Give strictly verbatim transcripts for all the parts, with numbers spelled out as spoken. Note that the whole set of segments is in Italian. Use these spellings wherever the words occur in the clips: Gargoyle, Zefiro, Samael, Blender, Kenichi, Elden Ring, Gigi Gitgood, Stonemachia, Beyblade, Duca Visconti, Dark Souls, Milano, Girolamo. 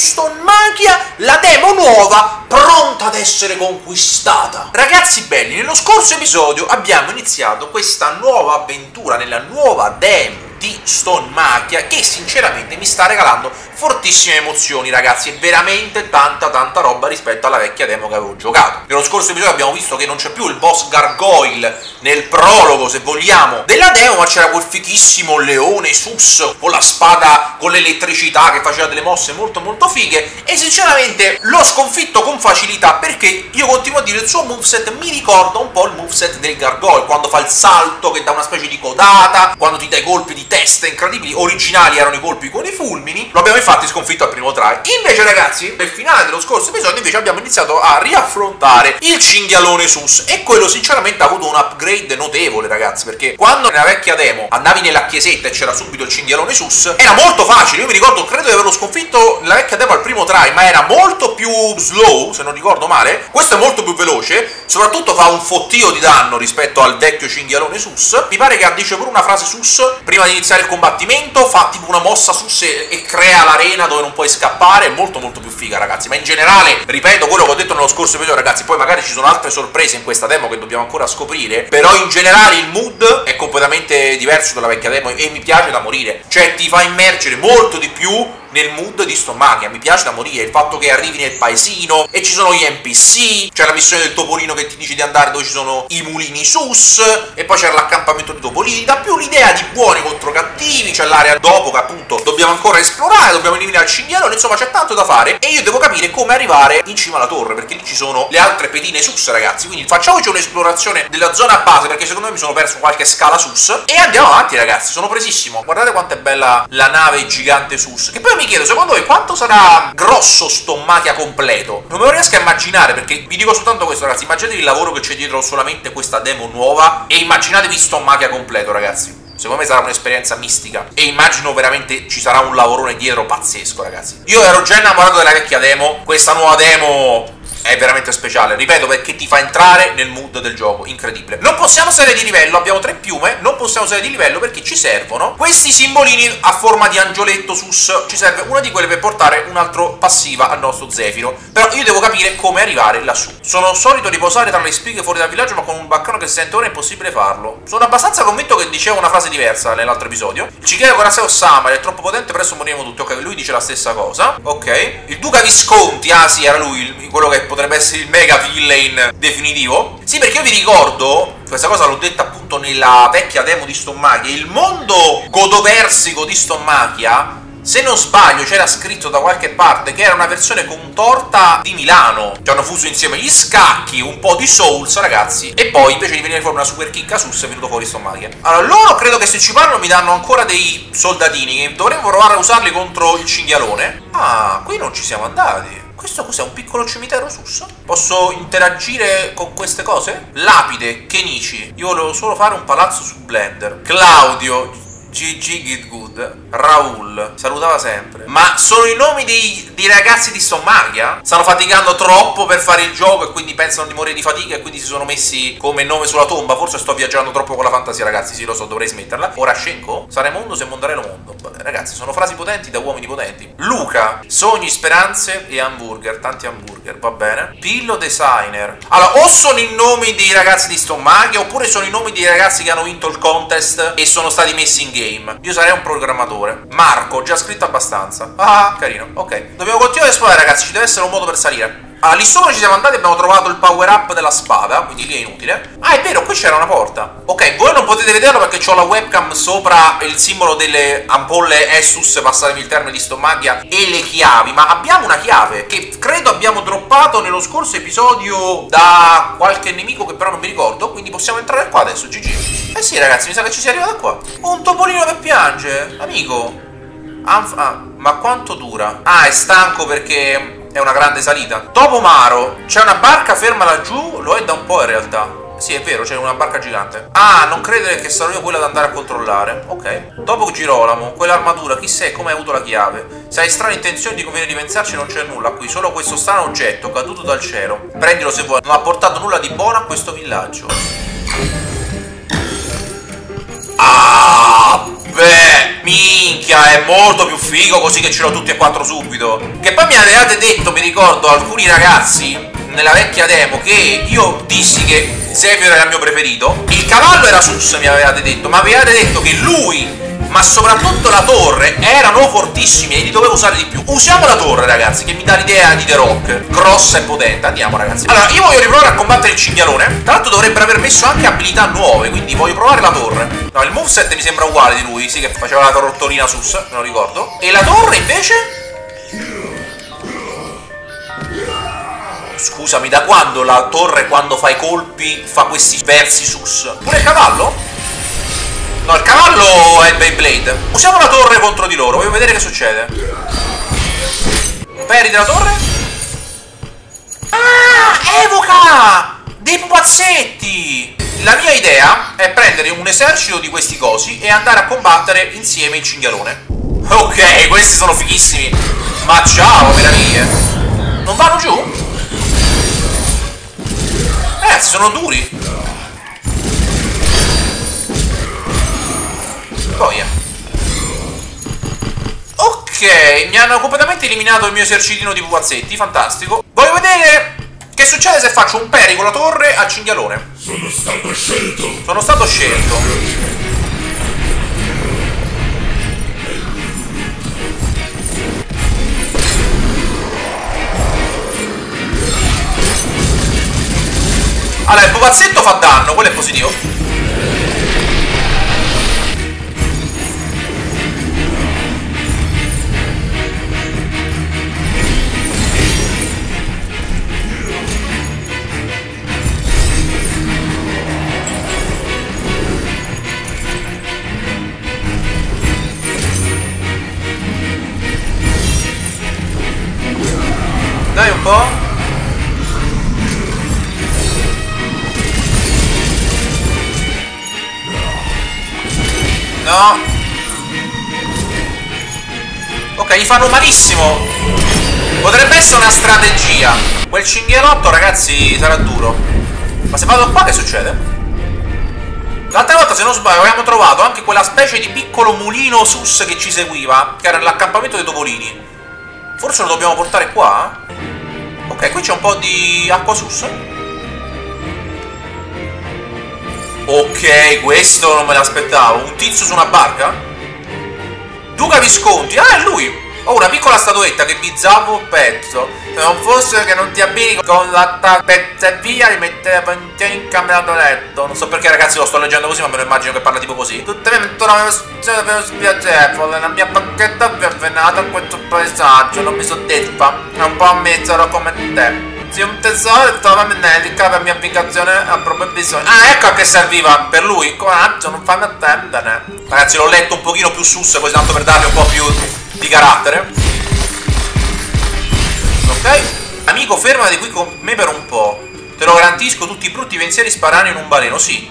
Stonemachia, la demo nuova pronta ad essere conquistata. Ragazzi belli, nello scorso episodio abbiamo iniziato questa nuova avventura nella nuova demo di Stonemachia, che sinceramente mi sta regalando fortissime emozioni, ragazzi, è veramente tanta tanta roba rispetto alla vecchia demo che avevo giocato. Nello scorso episodio abbiamo visto che non c'è più il boss Gargoyle nel prologo, se vogliamo, della demo, ma c'era quel fichissimo leone sus con la spada con l'elettricità che faceva delle mosse molto molto fighe, e sinceramente l'ho sconfitto con facilità, perché io continuo a dire il suo moveset mi ricorda un po' il moveset del Gargoyle, quando fa il salto che dà una specie di codata, quando ti dà i colpi di teste incredibili. Originali erano i colpi con i fulmini, lo abbiamo infatti sconfitto al primo try. Invece ragazzi, nel finale dello scorso episodio invece abbiamo iniziato a riaffrontare il cinghialone sus, e quello sinceramente ha avuto un upgrade notevole, ragazzi, perché quando nella vecchia demo andavi nella chiesetta e c'era subito il cinghialone sus era molto facile. Io mi ricordo, credo di averlo sconfitto nella vecchia demo al primo try, ma era molto più slow, se non ricordo male. Questo è molto più veloce, soprattutto fa un fottio di danno rispetto al vecchio cinghialone sus. Mi pare che dice pure una frase sus prima di iniziare il combattimento, fa tipo una mossa sus e, e crea l'arena dove non puoi scappare, è molto molto più figa, ragazzi. Ma in generale, ripeto quello che ho detto nello scorso video, ragazzi, poi magari ci sono altre sorprese in questa demo che dobbiamo ancora scoprire, però in generale il mood è completamente diverso dalla vecchia demo e mi piace da morire, cioè ti fa immergere molto di più nel mood di Stonemachia. Mi piace da morire il fatto che arrivi nel paesino e ci sono gli N P C, c'è la missione del topolino che ti dice di andare dove ci sono i mulini sus, e poi c'è l'accampamento di topolini, da più l'idea di buoni contro cattivi, c'è l'area dopo che appunto dobbiamo ancora esplorare, dobbiamo eliminare il cinghialone, insomma c'è tanto da fare, e io devo capire come arrivare in cima alla torre, perché lì ci sono le altre pedine sus, ragazzi, quindi facciamoci un'esplorazione della zona base, perché secondo me mi sono perso qualche scala sus, e andiamo avanti, ragazzi, sono presissimo. Guardate quanto è bella la nave gigante sus, che poi mi chiedo, secondo voi quanto sarà grosso Stonemachia completo? Non me lo riesco a immaginare, perché vi dico soltanto questo, ragazzi, immaginatevi il lavoro che c'è dietro solamente questa demo nuova e immaginatevi Stonemachia completo, ragazzi. Secondo me sarà un'esperienza mistica, e immagino veramente ci sarà un lavorone dietro pazzesco, ragazzi. Io ero già innamorato della vecchia demo, questa nuova demo è veramente speciale, ripeto, perché ti fa entrare nel mood del gioco, incredibile. Non possiamo salire di livello, abbiamo tre piume, non possiamo salire di livello perché ci servono questi simbolini a forma di angioletto sus, ci serve una di quelle per portare un altro passiva al nostro Zefiro, però io devo capire come arrivare lassù. Sono solito riposare tra le spighe fuori dal villaggio, ma con un baccano che si sente ora è impossibile farlo. Sono abbastanza convinto che dicevo una frase diversa nell'altro episodio. Il cinghiale con asseo Samael è troppo potente, presto moriremo tutti. Ok, lui dice la stessa cosa. Ok, il Duca Visconti, ah sì, era lui quello che potrebbe essere il mega villain definitivo. Sì, perché io vi ricordo, questa cosa l'ho detta appunto nella vecchia demo di Stonemachia, il mondo godoversico di Stonemachia, se non sbaglio c'era scritto da qualche parte che era una versione contorta di Milano. Ci hanno fuso insieme gli scacchi, un po' di Souls, ragazzi, e poi invece di venire fuori una super chicca sus è venuto fuori Stonemachia. Allora loro credo che se ci parlano mi danno ancora dei soldatini che dovremmo provare a usarli contro il cinghialone. Ah, qui non ci siamo andati. Questo cos'è? Un piccolo cimitero sus? Posso interagire con queste cose? Lapide, Kenichi. Io volevo solo fare un palazzo su Blender. Claudio, Gigi Gitgood, Raul, salutava sempre. Ma sono i nomi dei, dei ragazzi di Stonemachia? Stanno faticando troppo per fare il gioco e quindi pensano di morire di fatica e quindi si sono messi come nome sulla tomba. Forse sto viaggiando troppo con la fantasia, ragazzi, sì, lo so, dovrei smetterla. Ora Shenko, sarei mondo se mondarello mondo. Vabbè, ragazzi, sono frasi potenti da uomini potenti. Luca, sogni, speranze e hamburger, tanti hamburger, va bene. Pillo designer. Allora, o sono i nomi dei ragazzi di Stonemachia, oppure sono i nomi dei ragazzi che hanno vinto il contest e sono stati messi in game. Game. Io sarei un programmatore. Marco, già scritto abbastanza. Ah, carino. Ok, dobbiamo continuare a esplorare, ragazzi, ci deve essere un modo per salire. Ah, lì sopra ci siamo andati e abbiamo trovato il power up della spada, quindi lì è inutile. Ah, è vero, qui c'era una porta. Ok, voi non potete vederlo perché ho la webcam sopra il simbolo delle ampolle Essus, passatevi il termine, di Stonemachia, e le chiavi, ma abbiamo una chiave che credo abbiamo droppato nello scorso episodio da qualche nemico che però non mi ricordo, quindi possiamo entrare qua adesso, G G. Eh sì, ragazzi, mi sa che ci si è arrivati qua. Un topolino che piange, amico. Anf ah, ma quanto dura? Ah, è stanco perché è una grande salita. Dopo Maro, c'è una barca ferma laggiù, lo è da un po' in realtà. Sì, è vero, c'è una barca gigante. Ah, non credere che sarò io quella ad andare a controllare. Ok. Dopo Girolamo, quell'armatura, chi sei e come hai avuto la chiave? Se hai strane intenzioni ti conviene di pensarci, non c'è nulla qui, solo questo strano oggetto caduto dal cielo. Prendilo se vuoi, non ha portato nulla di buono a questo villaggio. Ah, beh, minchia, è molto più figo così che ce l'ho tutti e quattro subito. Che poi mi avevate detto, mi ricordo, alcuni ragazzi nella vecchia demo, che io dissi che Zefiro era il mio preferito. Il cavallo era sus, mi avevate detto, ma avevate detto che lui, ma soprattutto la torre, erano fortissimi e li dovevo usare di più. Usiamo la torre, ragazzi, che mi dà l'idea di The Rock, grossa e potente. Andiamo, ragazzi. Allora, io voglio riprovare a combattere il cinghialone. Tra l'altro dovrebbero aver messo anche abilità nuove, quindi voglio provare la torre. No, il moveset mi sembra uguale di lui, sì, che faceva la tortolina sus, me lo ricordo. E la torre invece? Scusami, da quando la torre, quando fa i colpi, fa questi versi sus? Pure il cavallo? No, il cavallo è il Beyblade. Usiamo la torre contro di loro, voglio vedere che succede. Perdi la torre? Ah, evoca dei pupazzetti! La mia idea è prendere un esercito di questi cosi e andare a combattere insieme il cinghialone. Ok, questi sono fighissimi. Ma ciao, meraviglie. Non vanno giù? Ragazzi, sono duri. Boia. Ok, mi hanno completamente eliminato il mio esercitino di pupazzetti, fantastico. Voglio vedere che succede se faccio un peri con la torre al cinghialone. Sono stato scelto. Sono stato scelto. Allora, il pupazzetto fa danno, quello è positivo. Dai un po'. No. Ok, gli fanno malissimo. Potrebbe essere una strategia. Quel cinghialotto, ragazzi, sarà duro. Ma se vado qua che succede? L'altra volta, se non sbaglio, abbiamo trovato anche quella specie di piccolo mulino sus che ci seguiva, che era nell'accampamento dei topolini. Forse lo dobbiamo portare qua? Ok, qui c'è un po' di acqua sus. Ok, questo non me l'aspettavo. Un tizio su una barca? Duca Visconti, ah, è lui! Ho oh, una piccola statuetta che bizzavo un pezzo. Se non fosse che non ti abbini con la tappezza e via, li mettevo in te in camerato letto. Non so perché, ragazzi, lo sto leggendo così, ma me lo immagino che parla tipo così. Tuttavia mettono una versione per spiacevole. La mia bacchetta più avvenata a questo paesaggio non mi soddisfa. È un po' a mezz'ora come te. Sì, un tesoro trova menelica per mia applicazione a proprio bisogno. Ah, ecco a che serviva per lui. Coraggio, non fammi attendere. Ragazzi, l'ho letto un pochino più sus, così tanto per dargli un po' più di carattere. Ok. Amico, fermati qui con me per un po'. Te lo garantisco, tutti i brutti pensieri sparano in un baleno, sì.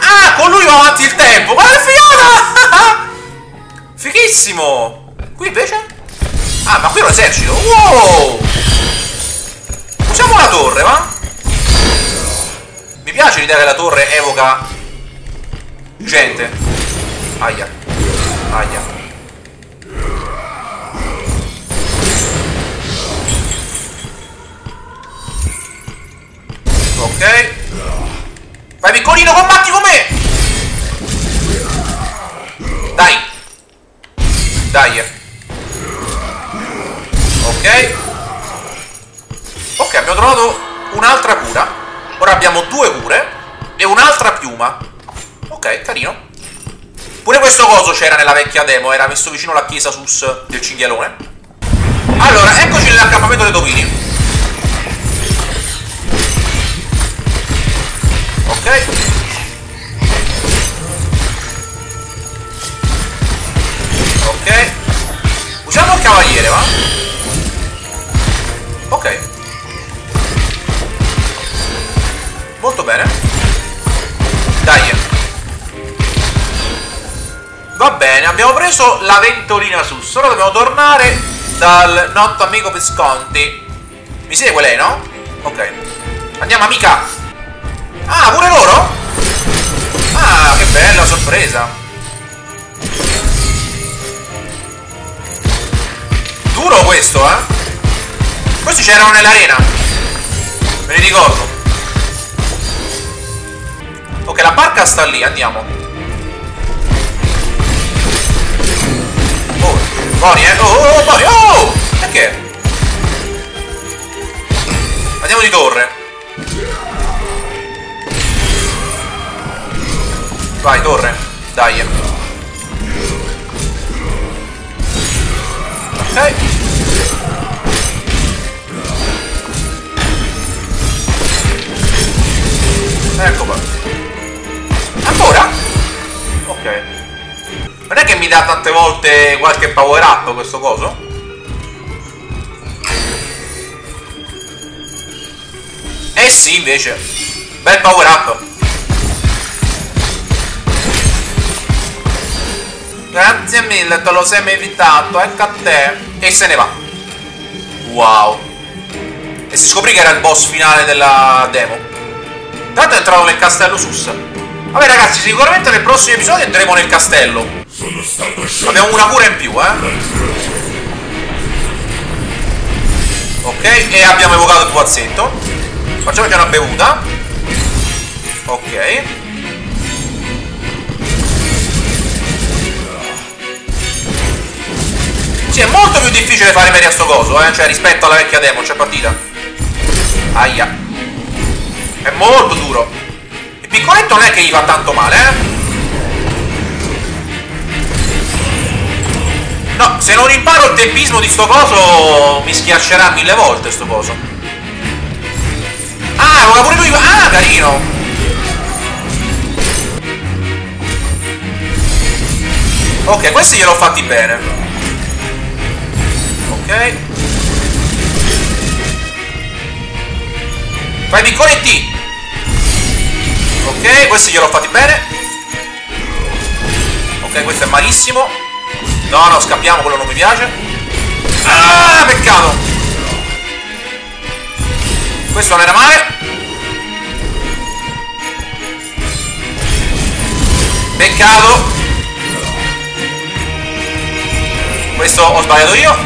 Ah, con lui va avanti il tempo. Guarda che figata! Fighissimo! Qui invece? Ah, ma qui è un esercito! Wow! Usiamo la torre, va? Mi piace l'idea che la torre evoca gente. Aia. Aia. Ok. Vai, piccolino, combatti con me! Dai! Dai. Ok. Ok, abbiamo trovato un'altra cura. Ora abbiamo due cure e un'altra piuma. Ok, carino. Pure questo coso c'era nella vecchia demo, era messo vicino alla chiesa sus del cinghialone. Allora, eccoci nell'accampamento dei topini. Ok. Ok. Usiamo il cavaliere, va? Ok. Molto bene. Dai. Va bene, abbiamo preso la ventolina sus. Ora dobbiamo tornare dal noto amico Visconti. Mi segue lei, no? Ok. Andiamo, amica. Ah, pure loro? Ah, che bella sorpresa. Duro questo, eh? Questi c'erano nell'arena, me li ricordo. Ok, la barca sta lì, andiamo. Oh, Boni, eh? Oh, oh, oh, Boni, oh! Perché? Andiamo di torre. Vai, torre. Dai, eh. Ok. Ecco qua. Ancora? Ok. Non è che mi dà tante volte qualche power up questo coso? Eh sì, invece. Bel power up. Grazie mille, te lo sei meritato, ecco a te. E se ne va. Wow. E si scoprì che era il boss finale della demo. Tanto è entrato nel castello sus. Vabbè ragazzi, sicuramente nel prossimo episodio andremo nel castello. Abbiamo una cura in più, eh. Ok, e abbiamo evocato il pupazzetto. Facciamoci una bevuta. Ok. Sì, è molto più difficile fare media sto coso, eh? Cioè rispetto alla vecchia demo, c'è partita. Aia. È molto duro. Il piccoletto non è che gli fa tanto male, eh? No, se non imparo il tempismo di sto coso mi schiaccerà mille volte sto coso. Ah, ma pure lui. Ah, carino. Ok, questi gliel'ho fatti bene. Ok. Vai piccoletti. Ok, questi gliel'ho fatti bene. Ok, questo è malissimo. No, no, scappiamo, quello non mi piace. Ah, peccato. Questo non era male. Peccato. Questo ho sbagliato io.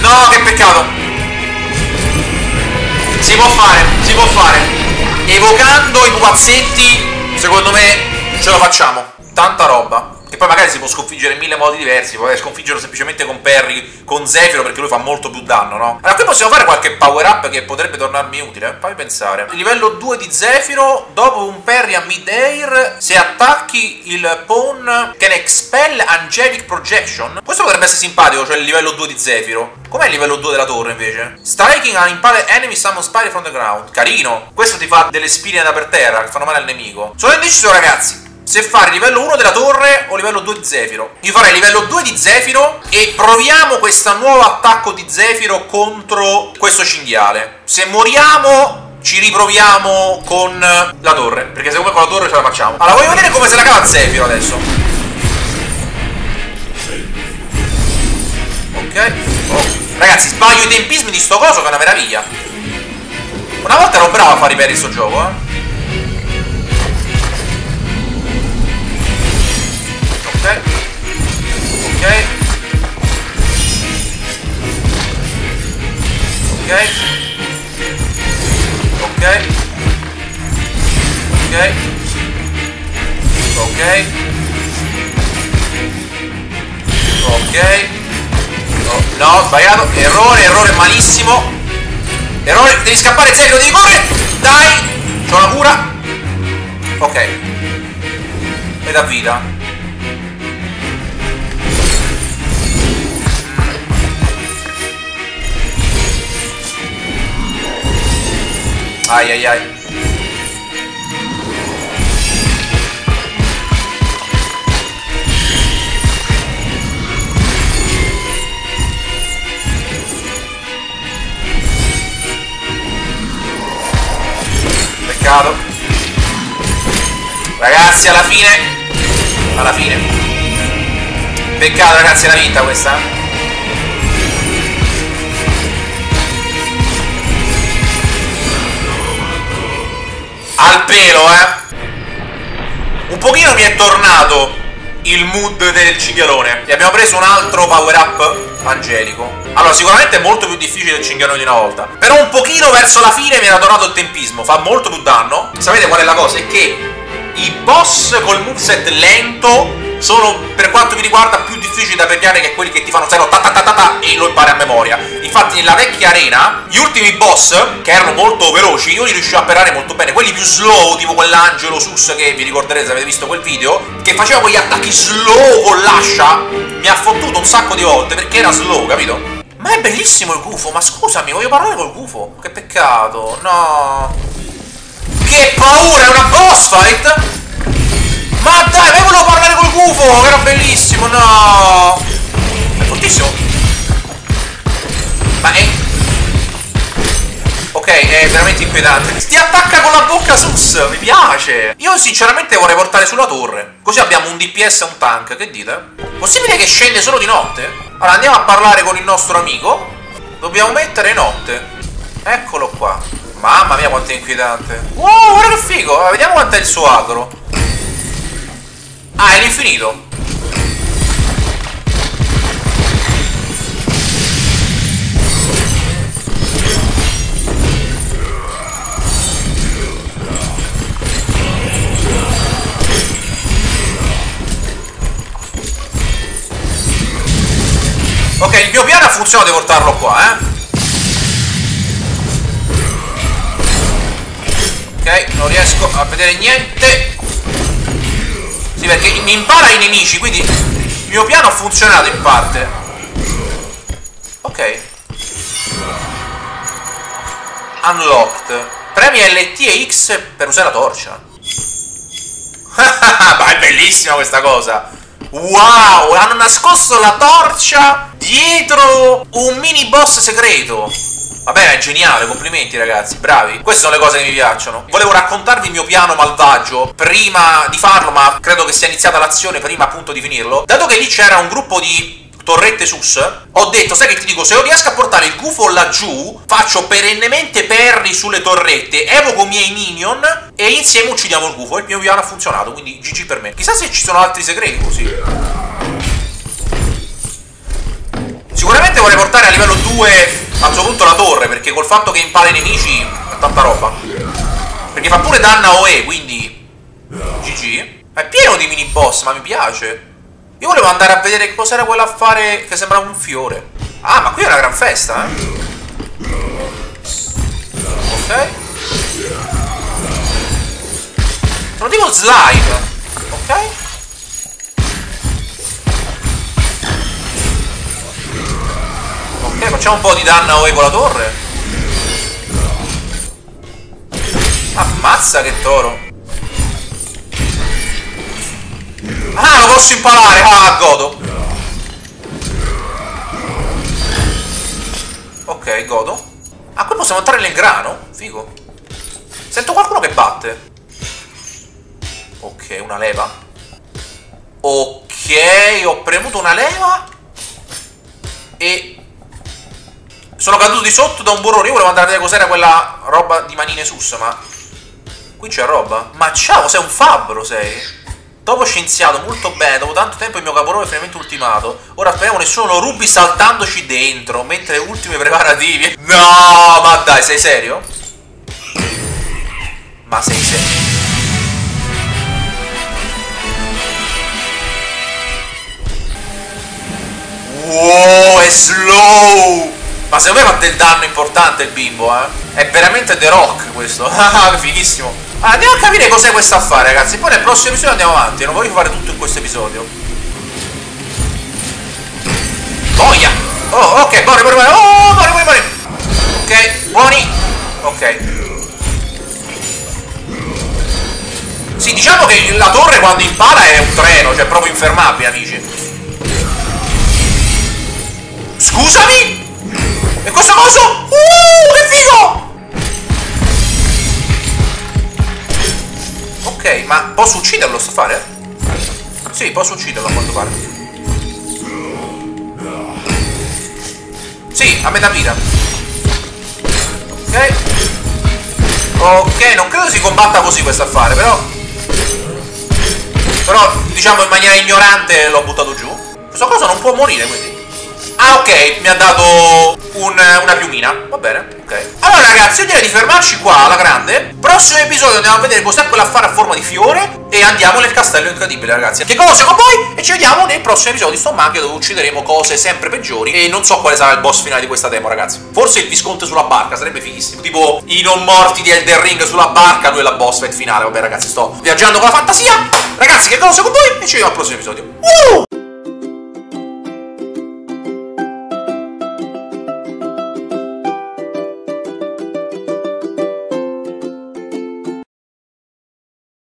No, che peccato. Si può fare, si può fare. Evocando i pupazzetti, secondo me ce lo facciamo. Tanta roba. Che poi magari si può sconfiggere in mille modi diversi. Puoi sconfiggerlo semplicemente con Perry, con Zefiro, perché lui fa molto più danno, no? Allora qui possiamo fare qualche power up che potrebbe tornarmi utile. Fammi pensare. Il livello due di Zefiro, dopo un Perry a mid-air, se attacchi il pawn can expel angelic projection. Questo potrebbe essere simpatico, cioè il livello due di Zefiro. Com'è il livello due della torre invece? Striking an impaled enemy summon spire from the ground. Carino. Questo ti fa delle spine da per terra che fanno male al nemico. Sono indeciso ragazzi se fare livello uno della torre o livello due di Zefiro. Io farei livello due di Zefiro e proviamo questo nuovo attacco di Zefiro contro questo cinghiale. Se moriamo ci riproviamo con la torre, perché secondo me con la torre ce la facciamo. Allora voglio vedere come se la cava Zefiro adesso. Ok, oh. Ragazzi, sbaglio i tempismi di sto coso che è una meraviglia. Una volta ero bravo a fare i peri sto gioco, eh. Ok. Ok. Ok. Ok. Ok. Ok. Oh, no, ho sbagliato. Errore, errore malissimo. Errore, devi scappare, Zefiro, devi correre. Dai! C'ho una cura. Ok. E da vita. Ai ai ai. Ragazzi, alla fine, alla fine, peccato ragazzi, è la vinta questa. Al pelo, eh. Un pochino mi è tornato il mood del cinghialone. E abbiamo preso un altro power up angelico. Allora, sicuramente è molto più difficile il cinghialone di una volta, però un pochino verso la fine mi era tornato il tempismo. Fa molto più danno. Sapete qual è la cosa? È che i boss col moveset lento sono, per quanto mi riguarda, più difficili da perdere che quelli che ti fanno zero ta ta ta ta ta e lo impari a memoria. Infatti nella vecchia arena gli ultimi boss, che erano molto veloci, io li riuscivo a perare molto bene. Quelli più slow, tipo quell'angelo sus che vi ricorderete se avete visto quel video, che faceva quegli attacchi slow con l'ascia, mi ha fottuto un sacco di volte perché era slow, capito? Ma è bellissimo il gufo, ma scusami, voglio parlare col gufo. Che peccato, no. Che paura, è una boss fight? Ma dai, ma io volevo parlare col gufo, che era bellissimo, no. È fortissimo. Ma è... ok, è veramente inquietante. Sti attacca con la bocca sus, mi piace. Io sinceramente vorrei portare sulla torre, così abbiamo un D P S e un tank, che dite? Possibile che scende solo di notte? Allora andiamo a parlare con il nostro amico. Dobbiamo mettere notte. Eccolo qua. Mamma mia quanto è inquietante. Wow, guarda che figo, allora, vediamo quanto è il suo aggro. Ah, è l'infinito. Ok, il mio piano ha funzionato di portarlo qua, eh. Ok, non riesco a vedere niente. Sì, perché mi impara i nemici, quindi il mio piano ha funzionato in parte. Ok. Unlocked. Premi L T e X per usare la torcia. Ma è bellissima questa cosa. Wow, hanno nascosto la torcia dietro un mini boss segreto. Vabbè, è geniale, complimenti ragazzi, bravi. Queste sono le cose che mi piacciono. Volevo raccontarvi il mio piano malvagio prima di farlo, ma credo che sia iniziata l'azione prima appunto di finirlo. Dato che lì c'era un gruppo di torrette sus, ho detto, sai che ti dico, se io riesco a portare il gufo laggiù, faccio perennemente perri sulle torrette, evoco i miei minion e insieme uccidiamo il gufo. Il mio piano ha funzionato, quindi G G per me. Chissà se ci sono altri segreti così. Sicuramente vorrei portare a livello due a questo punto la torre, perché col fatto che impara i nemici è tanta roba. Perché fa pure danno a O E, quindi G G. È pieno di mini boss, ma mi piace. Io volevo andare a vedere che cos'era quell'affare che sembrava un fiore. Ah, ma qui è una gran festa, eh. Ok. Sono tipo slime. Ok. Ok, facciamo un po' di danno a O E con la torre. Ammazza che toro. Ah, lo posso imparare. Ah, godo. Ok, godo. Ah, qui possiamo entrare nel grano. Figo. Sento qualcuno che batte. Ok, una leva. Ok, ho premuto una leva e sono caduto di sotto da un burrone. Io volevo andare a vedere cos'era quella roba di manine sus, ma qui c'è roba. Ma ciao, sei un fabbro, sei. Dopo scienziato, molto bene. Dopo tanto tempo il mio capolavoro è finalmente ultimato. Ora speriamo nessuno rubi saltandoci dentro mentre ultimi preparativi. No, ma dai, sei serio? Ma sei serio? Wow, è slow. Ma secondo me fa del danno importante il bimbo, eh. È veramente The Rock questo. Ah, fighissimo. Allora, andiamo a capire cos'è questo affare, ragazzi. Poi nel prossimo episodio andiamo avanti. Non voglio fare tutto in questo episodio. Boia! Oh, ok, buoni, buoni, buoni. Oh, buoni, buoni, buoni. Ok, buoni. Ok. Sì, diciamo che la torre quando impara è un treno, cioè è proprio infermabile, amici. Scusami? E questo coso? Uh, che figo! Ok. Ok, ma posso ucciderlo sto fare? Sì, posso ucciderlo a quanto pare. Sì, a metà vita. Ok. Ok, non credo si combatta così questo affare, però... Però, diciamo, in maniera ignorante l'ho buttato giù. Questa cosa non può morire, quindi... Ah, ok, mi ha dato un, una piumina. Va bene, ok. Allora ragazzi, io direi di fermarci qua alla grande. Prossimo episodio andiamo a vedere cos'è quell'affare a forma di fiore e andiamo nel castello incredibile, ragazzi, che conosco con voi, e ci vediamo nel prossimo episodio di Stonemachia, dove uccideremo cose sempre peggiori. E non so quale sarà il boss finale di questa demo, ragazzi. Forse il Visconte sulla barca, sarebbe fighissimo. Tipo i non morti di Elden Ring sulla barca, lui è la boss fight finale. Vabbè ragazzi, sto viaggiando con la fantasia. Ragazzi, che conosco con voi e ci vediamo al prossimo episodio. uh!